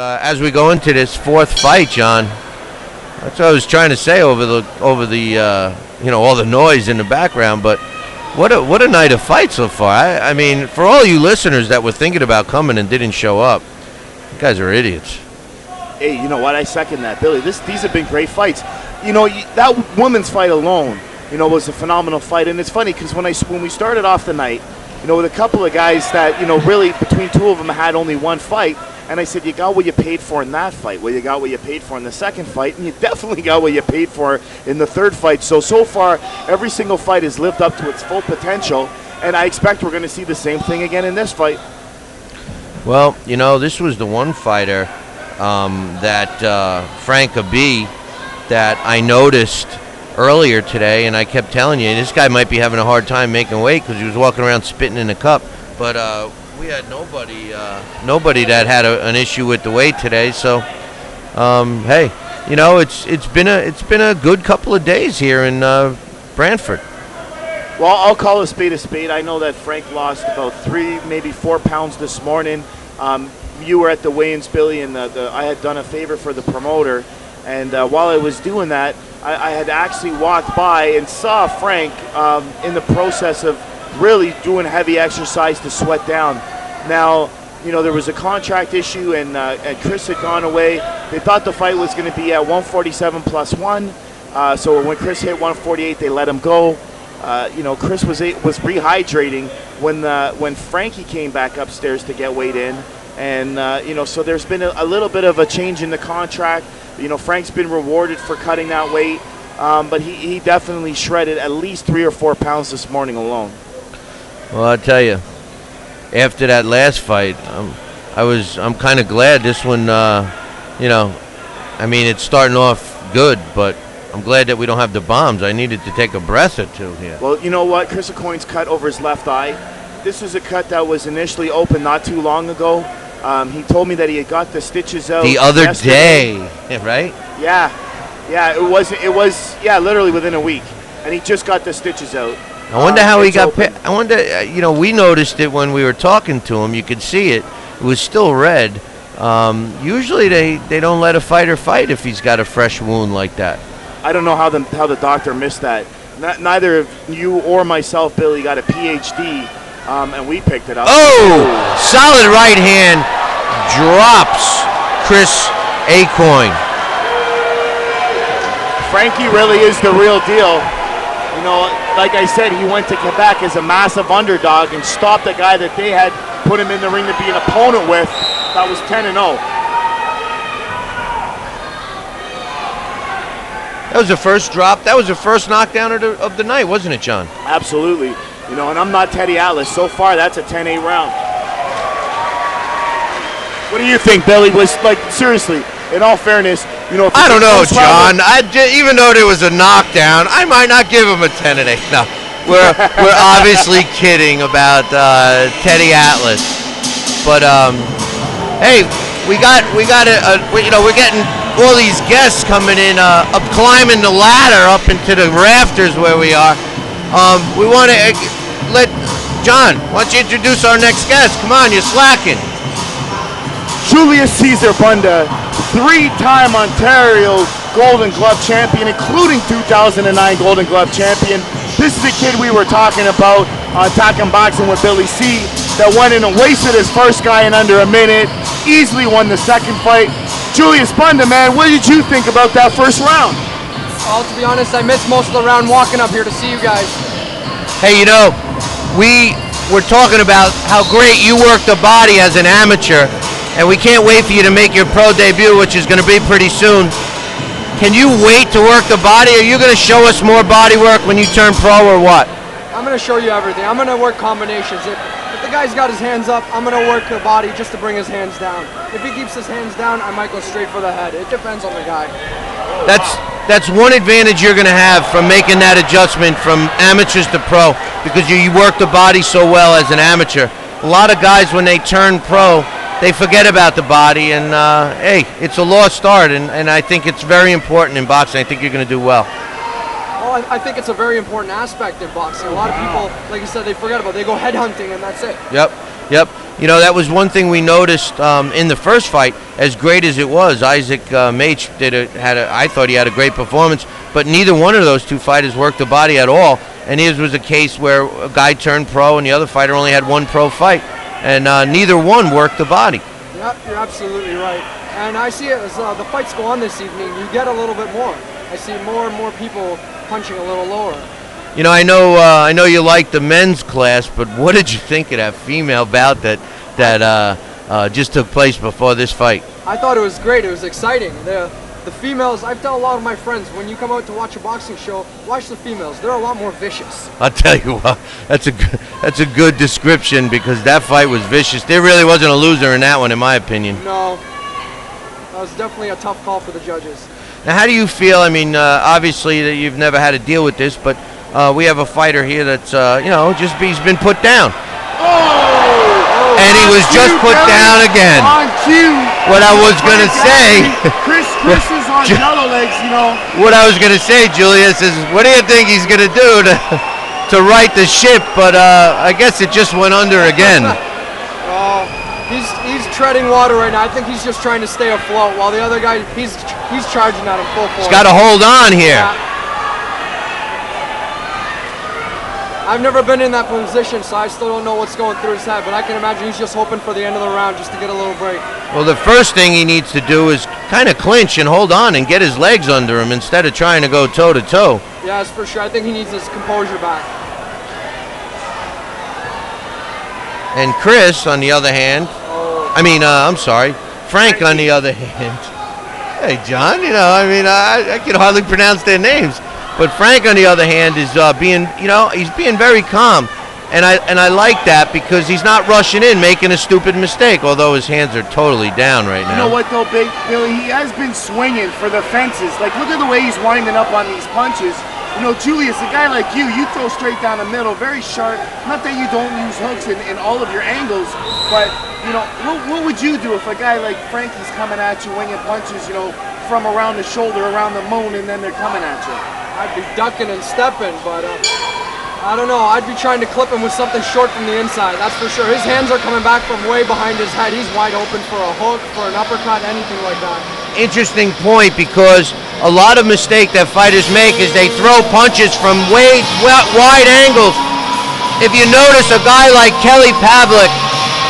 As we go into this fourth fight, John, that's what I was trying to say over the all the noise in the background. But what a night of fights so far. I mean, for all you listeners that were thinking about coming and didn't show up, you guys are idiots. Hey, you know what? I second that, Billy. These have been great fights. You know, that women's fight alone, you know, was a phenomenal fight. And it's funny because when we started off the night, you know, with a couple of guys that, you know, really between two of them had only one fight. And I said, you got what you paid for in that fight. Well, you got what you paid for in the second fight, and you definitely got what you paid for in the third fight. So far, every single fight has lived up to its full potential, and I expect we're going to see the same thing again in this fight. Well, you know, this was the one fighter that Frank Abbiw that I noticed earlier today, and I kept telling you, this guy might be having a hard time making weight because he was walking around spitting in a cup, but... we had nobody that had an issue with the weight today. So, hey, you know, it's been a good couple of days here in Brantford. Well, I'll call a spade a spade. I know that Frank lost about 3, maybe 4 pounds this morning. You were at the weigh-ins, Billy, and I had done a favor for the promoter. And while I was doing that, I had actually walked by and saw Frank in the process of really doing heavy exercise to sweat down. Now, you know, there was a contract issue, and Chris had gone away. They thought the fight was going to be at 147 plus one. So when Chris hit 148, they let him go. You know, Chris was rehydrating when Frankie came back upstairs to get weighed in, and you know, so there's been a little bit of a change in the contract. You know, Frank's been rewarded for cutting that weight, but he definitely shredded at least 3 or 4 pounds this morning alone. Well, I'll tell you, after that last fight, I'm kind of glad this one, you know, I mean, it's starting off good, but I'm glad that we don't have the bombs. I needed to take a breath or two here. Well, you know what? Chris Aucoin's cut over his left eye. This is a cut that was initially open not too long ago. He told me that he had got the stitches out the other yesterday. Day, right? Yeah, it was literally within a week, and he just got the stitches out. I wonder how he got picked. I wonder, you know, we noticed it when we were talking to him. You could see it. It was still red. Usually they don't let a fighter fight if he's got a fresh wound like that. I don't know how the doctor missed that. Neither of you or myself, Billy, got a PhD, and we picked it up. Oh! Solid right hand drops Chris Aucoin. Frankie really is the real deal. You know, like I said, he went to Quebec as a massive underdog and stopped a guy that they had put him in the ring to be an opponent with that was 10-0. That was the first drop. That was the first knockdown of the night, wasn't it, John? Absolutely. You know, and I'm not Teddy Atlas. So far, that's a 10-8 round. What do you think, Billy? Was, like, seriously, in all fairness, you know, I don't know, John. Even though there was a knockdown, I might not give him a 10-8. No, we're obviously kidding about Teddy Atlas. But hey, we're getting all these guests coming in, up climbing the ladder up into the rafters where we are. We want to let John. Why don't you introduce our next guest? Come on, you're slacking. Julius Cesar Bundu, three-time Ontario Golden Glove champion, including 2009 Golden Glove champion. This is a kid we were talking about on Talking Boxing with Billy C that went in and wasted his first guy in under a minute, easily won the second fight. Julius Bundu, man, what did you think about that first round? Well, to be honest, I missed most of the round walking up here to see you guys. Hey, you know, we're talking about how great you work the body as an amateur. And we can't wait for you to make your pro debut, which is going to be pretty soon. Can you wait to work the body? Are you going to show us more body work when you turn pro or what? I'm going to show you everything. I'm going to work combinations. If the guy's got his hands up, I'm going to work the body just to bring his hands down. If he keeps his hands down, I might go straight for the head. It depends on the guy. That's one advantage you're going to have from making that adjustment from amateurs to pro, because you work the body so well as an amateur. A lot of guys, when they turn pro, they forget about the body, and hey, it's a lost art, and I think it's very important in boxing. I think you're going to do well. Well, I think it's a very important aspect in boxing. A lot of people, like you said, they forget about it. They go headhunting, and that's it. Yep. you know, that was one thing we noticed in the first fight. As great as it was, Isaac Maitz I thought he had a great performance, but neither one of those two fighters worked the body at all. And his was a case where a guy turned pro and the other fighter only had one pro fight, and neither one worked the body. Yep, you're absolutely right. And I see it as the fights go on this evening, you get a little bit more. I see more and more people punching a little lower. You know, I know you like the men's class, but what did you think of that female bout that just took place before this fight? I thought it was great. It was exciting. The females, I've told a lot of my friends, when you come out to watch a boxing show, watch the females. They're a lot more vicious. I'll tell you what, that's a good description, because that fight was vicious. There really wasn't a loser in that one, in my opinion. No, that was definitely a tough call for the judges. Now, how do you feel? I mean, obviously that you've never had to deal with this, but we have a fighter here that's, you know, he's been put down. Oh, and he was just put down again. On cue. What I was going to say. Chris is on yellow legs, you know. What I was going to say, Julius, is what do you think he's going to do to right the ship? But I guess it just went under again. He's treading water right now. I think he's just trying to stay afloat while the other guy, he's charging at him full force. He's got to hold on here. Yeah. I've never been in that position, so I still don't know what's going through his head, but I can imagine he's just hoping for the end of the round just to get a little break. Well, the first thing he needs to do is kind of clinch and hold on and get his legs under him instead of trying to go toe-to-toe. Yeah, that's for sure. I think he needs his composure back. And Chris, on the other hand, Frank, on the other hand. Hey, John, you know, I mean, I can hardly pronounce their names. But Frank, on the other hand, is being very calm, and I like that, because he's not rushing in, making a stupid mistake. Although his hands are totally down right now. You know what, though, Big Billy, he has been swinging for the fences. Like, look at the way he's winding up on these punches. You know, Julius, a guy like you, you throw straight down the middle, very sharp. Not that you don't use hooks in all of your angles, but you know, what would you do if a guy like Frankie's coming at you winging punches? You know, from around the shoulder, around the moon, and then they're coming at you. I'd be ducking and stepping, but I don't know. I'd be trying to clip him with something short from the inside, that's for sure. His hands are coming back from way behind his head. He's wide open for a hook, for an uppercut, anything like that. Interesting point, because a lot of mistake that fighters make is they throw punches from way wide angles. If you notice, a guy like Kelly Pavlik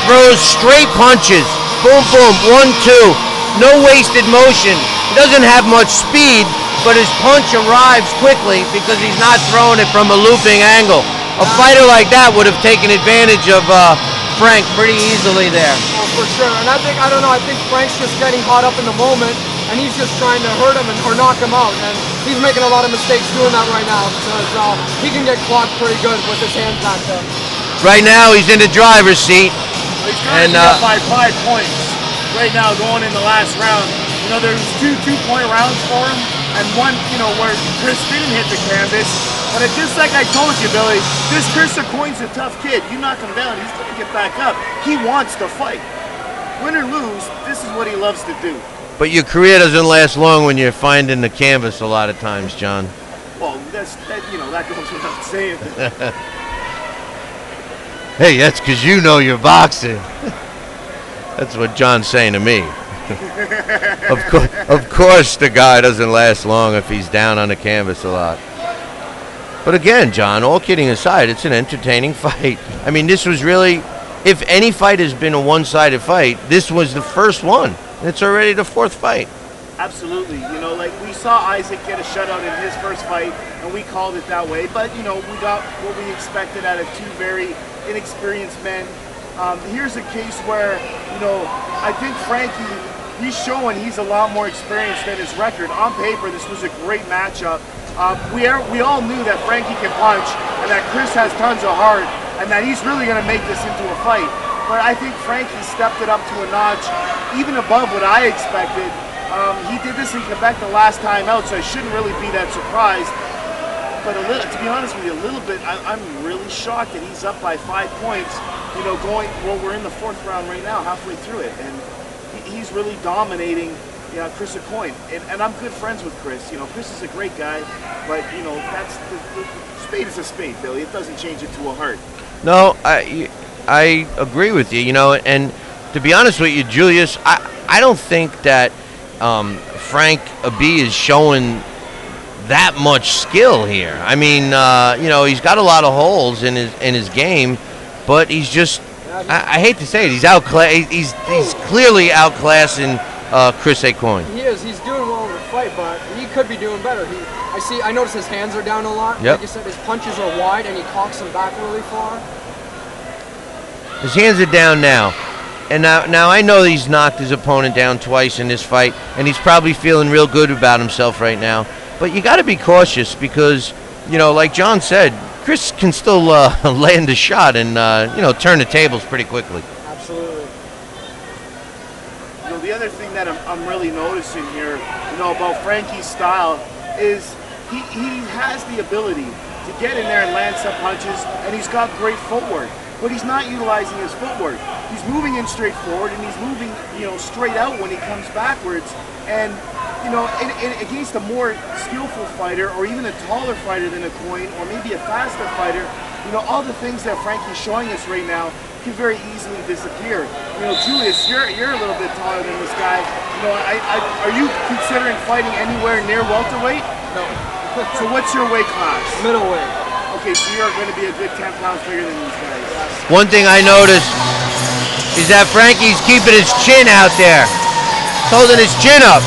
throws straight punches. Boom, boom, 1, 2. No wasted motion. He doesn't have much speed, but his punch arrives quickly because he's not throwing it from a looping angle. A fighter like that would have taken advantage of Frank pretty easily there. Oh, for sure. And I think Frank's just getting caught up in the moment, and he's just trying to hurt him or knock him out. And he's making a lot of mistakes doing that right now, because he can get clocked pretty good with his hands back there. Right now he's in the driver's seat. Well, he's trying to get up by 5 points right now going in the last round. You know, there's two 2-point rounds for him, and one, you know, where Chris didn't hit the canvas. But it's just like I told you, Billy, this Chris Aucoin's a tough kid. You knock him down, he's going to get back up. He wants to fight. Win or lose, this is what he loves to do. But your career doesn't last long when you're finding the canvas a lot of times, John. Well, that goes without saying. Hey, that's because you know you're boxing. That's what John's saying to me. Of course the guy doesn't last long if he's down on the canvas a lot. But again, John, all kidding aside, it's an entertaining fight. I mean, this was really, if any fight has been a one-sided fight, this was the first one. It's already the fourth fight. Absolutely. You know, like, we saw Isaac get a shutout in his first fight, and we called it that way. But, you know, we got what we expected out of two very inexperienced men. Here's a case where, you know, I think Frankie, he's showing he's a lot more experienced than his record. On paper, this was a great matchup. We all knew that Frankie can punch and that Chris has tons of heart and that he's really going to make this into a fight. But I think Frankie stepped it up to a notch, even above what I expected. He did this in Quebec the last time out, so I shouldn't really be that surprised. But to be honest with you, a little bit, I'm really shocked that he's up by 5 points. You know, we're in the fourth round right now, halfway through it. And he's really dominating, you know, Chris Aucoin. And I'm good friends with Chris. You know, Chris is a great guy, but, you know, that's the spade is a spade, Billy. It doesn't change it to a heart. No, I agree with you, you know, and to be honest with you, Julius, I don't think that Frank Abbiw is showing that much skill here. I mean, you know, he's got a lot of holes in his game, but he's just, I hate to say it, he's clearly outclassing Chris Aucoin. He is. He's doing well in the fight, but he could be doing better. I notice his hands are down a lot. Yep. Like you said, his punches are wide, and he cocks them back really far. His hands are down now. And now I know he's knocked his opponent down twice in this fight, and he's probably feeling real good about himself right now. But you got to be cautious because, you know, like John said, Chris can still land a shot and, you know, turn the tables pretty quickly. Absolutely. You know, the other thing that I'm really noticing here, you know, about Frankie's style is he has the ability to get in there and land some punches, and he's got great footwork. But he's not utilizing his footwork. He's moving in straight forward, and he's moving, you know, straight out when he comes backwards. And, you know, against a more skillful fighter, or even a taller fighter than Aucoin, or maybe a faster fighter, you know, all the things that Frankie's showing us right now can very easily disappear. You know, Julius, you're a little bit taller than this guy. You know, are you considering fighting anywhere near welterweight? No. So what's your weight class? Middleweight. Okay, so you're going to be a good 10 pounds bigger than these guys. One thing I noticed is that Frankie's keeping his chin out there. He's holding his chin up.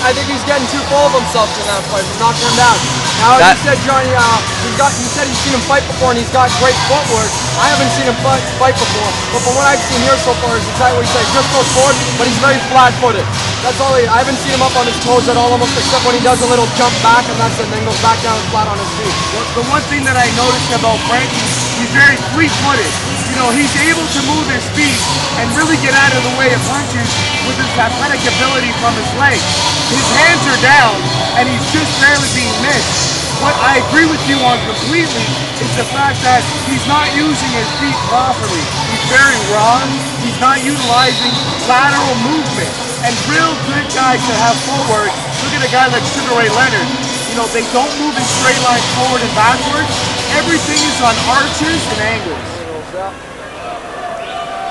I think he's getting too full of himself in that fight. He's knocked him down. Now, you said, Johnny, you said you've seen him fight before, and he's got great footwork. I haven't seen him fight before, but from what I've seen here so far is exactly what he said. He just goes forward, but he's very flat-footed. That's all. I haven't seen him up on his toes at all, almost except when he does a little jump back, and that's it. Then goes back down flat on his feet. The one thing that I noticed about Frankie, he's very free-footed. You know, he's able to move his feet and really get out of the way of punches with his athletic ability from his legs. His hands are down, and he's just barely being missed. What I agree with you on completely is the fact that he's not using his feet properly. He's very raw. He's not utilizing lateral movement. And real good guys that have footwork, look at a guy like Sugar Ray Leonard. You know, they don't move in straight lines forward and backwards. Everything is on arches and angles.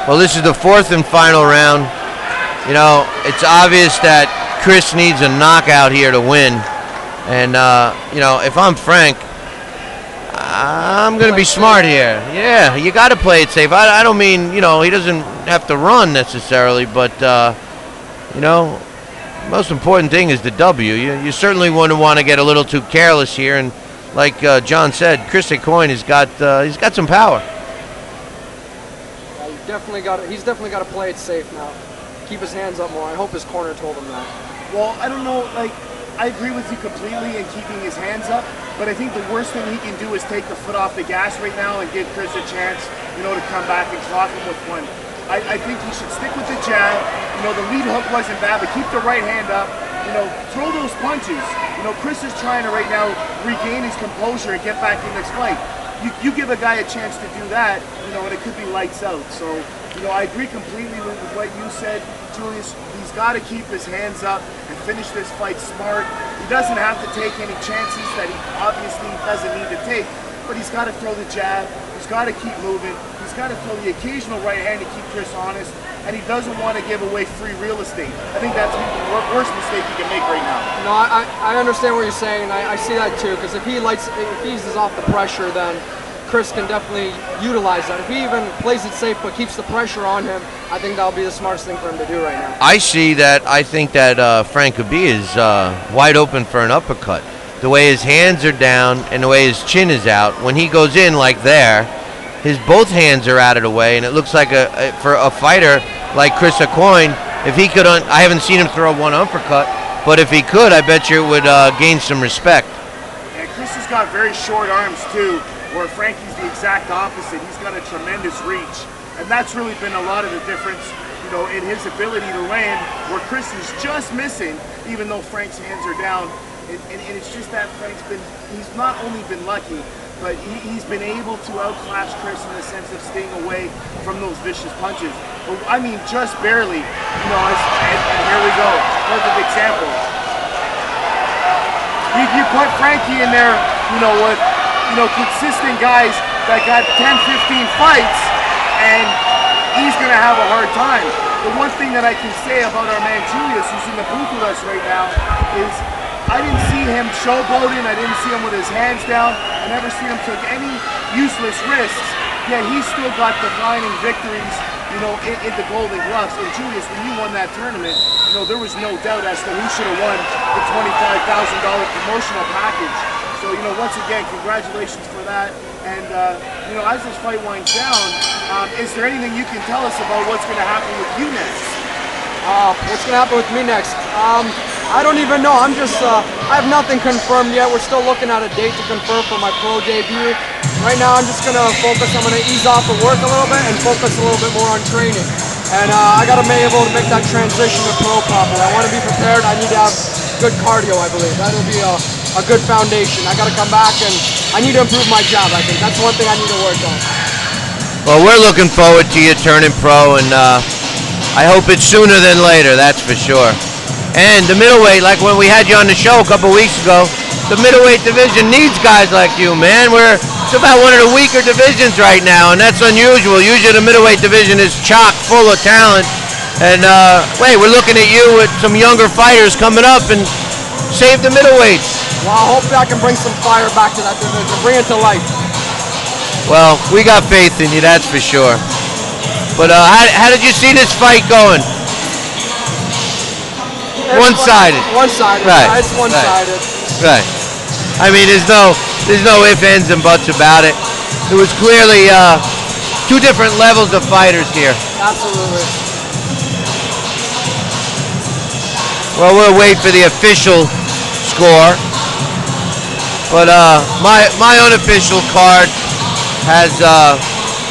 Well, this is the fourth and final round. You know, it's obvious that Chris needs a knockout here to win. And, you know, if I'm Frank, I'm going to be smart here. Yeah, you got to play it safe. I don't mean, you know, he doesn't have to run necessarily, but, you know, most important thing is the W. You certainly wouldn't want to get a little too careless here. And like John said, Chris Aucoin has got, he's got some power. Yeah, he's definitely got to play it safe now. Keep his hands up more. I hope his corner told him that. Well, I don't know, like, I agree with you completely in keeping his hands up, but I think the worst thing he can do is take the foot off the gas right now and give Chris a chance, you know, to come back and clock him with one. I think he should stick with the jab. You know, the lead hook wasn't bad, but keep the right hand up. You know, throw those punches. You know, Chris is trying to right now regain his composure and get back in this fight. You give a guy a chance to do that, you know, and it could be lights out. So, you know, I agree completely with what you said, Julius. He's got to keep his hands up and finish this fight smart. He doesn't have to take any chances that he obviously doesn't need to take, but he's got to throw the jab. He's got to keep moving. He's got to throw the occasional right hand to keep Chris honest, and he doesn't want to give away free real estate. I think that's the worst mistake he can make right now. No, I understand what you're saying, and I see that too, because if he eases off the pressure, then Chris can definitely utilize that. If he even plays it safe but keeps the pressure on him, I think that'll be the smartest thing for him to do right now. I see that. I think that Frank Abbiw is wide open for an uppercut. The way his hands are down and the way his chin is out, when he goes in like there, his both hands are out of the way, and it looks like for a fighter like Chris Aucoin, if he could, I haven't seen him throw one uppercut, but if he could, I bet you it would gain some respect. And Chris has got very short arms too, where Frankie's the exact opposite. He's got a tremendous reach, and that's really been a lot of the difference, you know, in his ability to land, where Chris is just missing, even though Frank's hands are down. And it's just that Frank's he's not only been lucky, but he's been able to outclass Chris in the sense of staying away from those vicious punches. But, I mean, just barely, you know, and here we go, perfect example. You put Frankie in there, you know, with, you know, consistent guys that got 10, 15 fights, and he's going to have a hard time. The one thing that I can say about our man Julius, who's in the booth with us right now, is I didn't see him showboating, I didn't see him with his hands down, I never see him take any useless risks, yet he still got defining victories, you know, in the Golden Gloves. And Julius, when you won that tournament, you know, there was no doubt as to who should have won the $25,000 promotional package. So, you know, once again, congratulations for that. And, you know, as this fight winds down, is there anything you can tell us about what's going to happen with you next? What's going to happen with me next? I don't even know. I'm just, I have nothing confirmed yet. We're still looking at a date to confirm for my pro debut. Right now I'm just going to focus, I'm going to ease off of work a little bit and focus a little bit more on training. And I got to be able to make that transition to pro properly. I want to be prepared. I need to have good cardio, I believe. That'll be a good foundation. I got to come back and I need to improve my jab, I think. That's one thing I need to work on. Well, we're looking forward to you turning pro, and I hope it's sooner than later, that's for sure. And the middleweight, like when we had you on the show a couple weeks ago, the middleweight division needs guys like you, man. It's about one of the weaker divisions right now, and that's unusual. Usually the middleweight division is chock full of talent. And we're looking at you with some younger fighters coming up, and save the middleweights. Well, I hope I can bring some fire back to that division, bring it to life. Well, we got faith in you, that's for sure. But how did you see this fight going? One-sided. One-sided, right. It's one-sided. Right. I mean, there's no ifs, ands, and buts about it. It was clearly two different levels of fighters here. Absolutely. Well, we'll wait for the official score. But my unofficial card has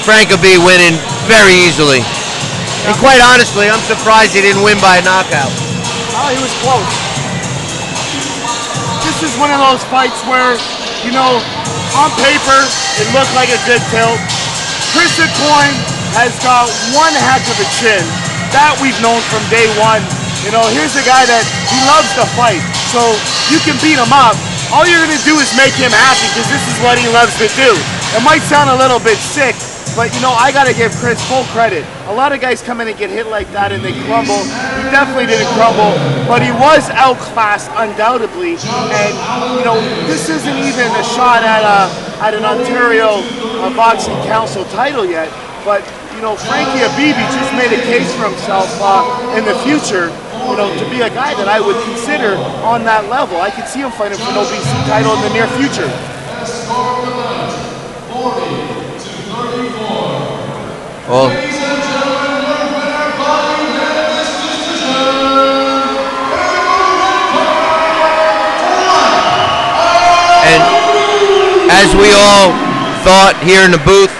Frank Abbiw winning very easily. Yeah. And quite honestly, I'm surprised he didn't win by a knockout. Oh, he was close. This is one of those fights where, you know, on paper, it looked like a good tilt. Chris Aucoin has got one heck of a chin. That we've known from day one. You know, here's a guy that, he loves to fight. So you can beat him up. All you're gonna do is make him happy, because this is what he loves to do. It might sound a little bit sick, but, you know, I got to give Chris full credit. A lot of guys come in and get hit like that and they crumble. He definitely didn't crumble, but he was outclassed undoubtedly. And, you know, this isn't even a shot at an Ontario Boxing Council title yet. But, you know, Frankie Abbiw just made a case for himself in the future, you know, to be a guy that I would consider on that level. I could see him fighting for an OBC title in the near future. Well, and as we all thought here in the booth,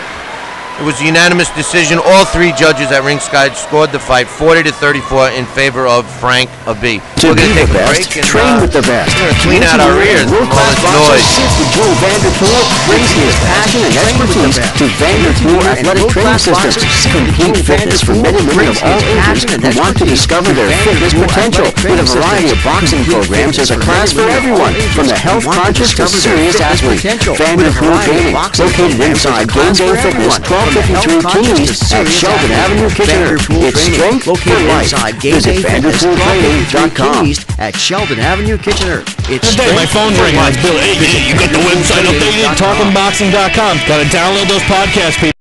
it was a unanimous decision. All three judges at ringside scored the fight 40-34 in favor of Frank Abbiw. We're going to take a break and train with the best. We're going to clean out our ears from all this noise. Joe Vanderpool brings his passion and expertise to Vanderpool Athletic Training Systems. Complete fitness for men and women of all ages who want to discover their fitness potential with a variety of boxing programs as a class for everyone, from the health conscious to serious athlete. Vanderpool Gaming, located inside Game Day Fitness, 1253 at Sheldon Avenue, Kitchener. It's strength for life. Visit VanderpoolTraining.com at Sheldon Avenue, Kitchener. It's strength. My phone rings. Hey, you got the website updated? Talkinboxing.com. Gotta download those podcasts, people.